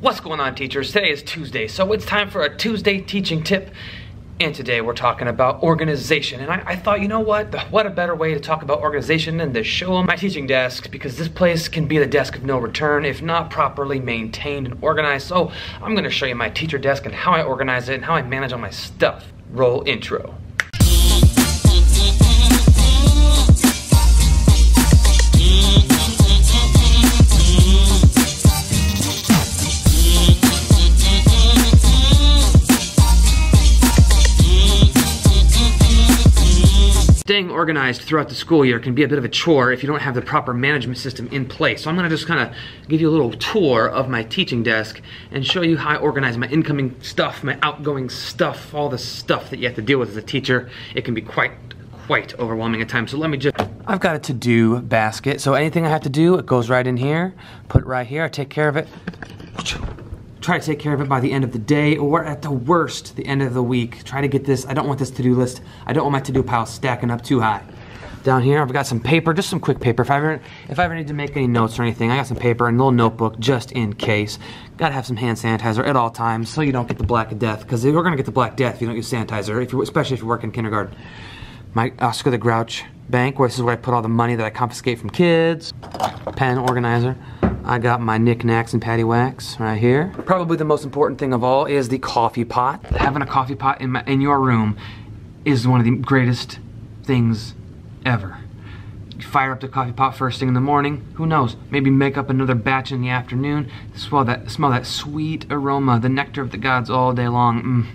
What's going on, teachers? Today is Tuesday, so it's time for a Tuesday teaching tip. And today we're talking about organization. And I thought, you know what a better way to talk about organization than to show them my teaching desk, because this place can be the desk of no return if not properly maintained and organized. So I'm gonna show you my teacher desk and how I organize it and how I manage all my stuff. Roll intro. Staying organized throughout the school year can be a bit of a chore if you don't have the proper management system in place. So I'm gonna just kinda give you a little tour of my teaching desk and show you how I organize my incoming stuff, my outgoing stuff, all the stuff that you have to deal with as a teacher. It can be quite overwhelming at times. So let me just... I've got a to-do basket. So anything I have to do, it goes right in here, put it right here, I take care of it. Try to take care of it by the end of the day, or at the worst, the end of the week. Try to get this, I don't want this to-do list, I don't want my to-do pile stacking up too high. Down here, I've got some paper, just some quick paper. If I ever need to make any notes or anything, I got some paper and a little notebook just in case. Gotta have some hand sanitizer at all times so you don't get the black death, because we're gonna get the black death if you don't use sanitizer, especially if you work in kindergarten. My Oscar the Grouch bank, where this is where I put all the money that I confiscate from kids. Pen organizer. I got my knickknacks and paddywhacks right here. Probably the most important thing of all is the coffee pot. Having a coffee pot in your room is one of the greatest things ever. You fire up the coffee pot first thing in the morning. Who knows? Maybe make up another batch in the afternoon. Smell that sweet aroma, the nectar of the gods all day long.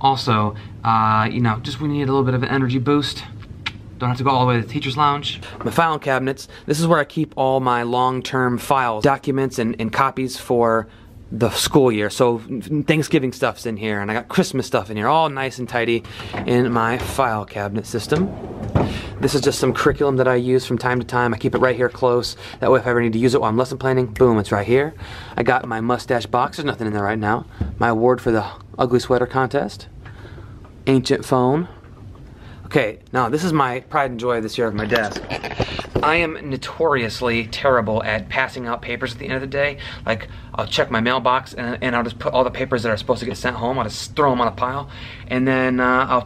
Also, you know, just we need a little bit of an energy boost. Don't have to go all the way to the teacher's lounge. My file cabinets. This is where I keep all my long-term files, documents, and copies for the school year. So Thanksgiving stuff's in here, and I got Christmas stuff in here, all nice and tidy in my file cabinet system. This is just some curriculum that I use from time to time. I keep it right here close. That way if I ever need to use it while I'm lesson planning, boom, it's right here. I got my mustache box. There's nothing in there right now. My award for the ugly sweater contest. Ancient phone. Okay, now this is my pride and joy this year of my desk. I am notoriously terrible at passing out papers at the end of the day. Like, I'll check my mailbox and I'll just put all the papers that are supposed to get sent home, I'll just throw them on a pile. And then I'll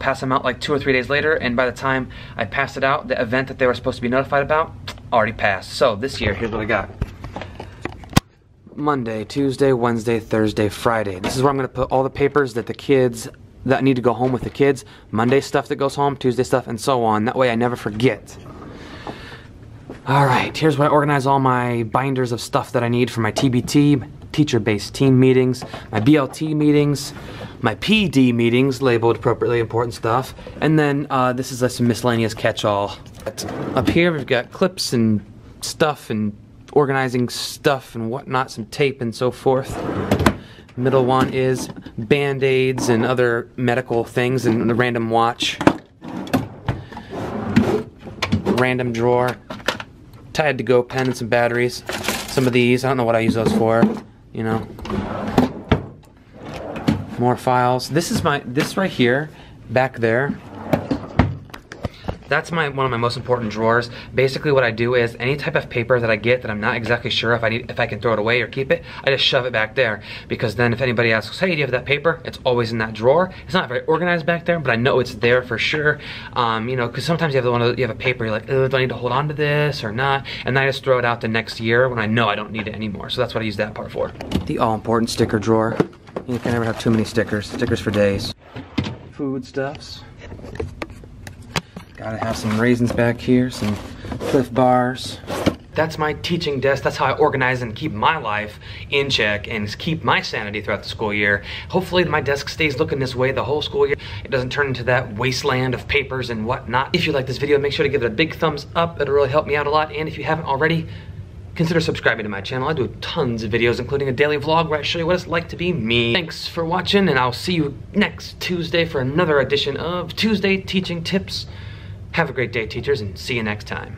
pass them out like 2 or 3 days later, and by the time I pass it out, the event that they were supposed to be notified about already passed. So this year, here's what I got. Monday, Tuesday, Wednesday, Thursday, Friday. This is where I'm gonna put all the papers that the kids that I need to go home with the kids, Monday stuff that goes home, Tuesday stuff, and so on. That way I never forget. All right, here's where I organize all my binders of stuff that I need for my TBT, teacher-based team meetings, my BLT meetings, my PD meetings, labeled appropriately important stuff, and then this is some miscellaneous catch-all. Up here we've got clips and stuff and organizing stuff and whatnot, some tape and so forth. Middle one is Band-Aids and other medical things and the random watch. Random drawer. Tide to go pen and some batteries. Some of these, I don't know what I use those for, you know. More files. This right here, back there. That's one of my most important drawers. Basically what I do is any type of paper that I get that I'm not exactly sure if I can throw it away or keep it, I just shove it back there. Because then if anybody asks, hey, do you have that paper? It's always in that drawer. It's not very organized back there, but I know it's there for sure. You know, because sometimes you have a paper, you're like, oh, do I need to hold on to this or not? And then I just throw it out the next year when I know I don't need it anymore. So that's what I use that part for. The all-important sticker drawer. You can never have too many stickers. Stickers for days. Foodstuffs. Gotta have some raisins back here, some Cliff Bars. That's my teaching desk. That's how I organize and keep my life in check and keep my sanity throughout the school year. Hopefully my desk stays looking this way the whole school year. It doesn't turn into that wasteland of papers and whatnot. If you like this video, make sure to give it a big thumbs up. It'll really help me out a lot. And if you haven't already, consider subscribing to my channel. I do tons of videos, including a daily vlog where I show you what it's like to be me. Thanks for watching, and I'll see you next Tuesday for another edition of Tuesday Teaching Tips. Have a great day, teachers, and see you next time.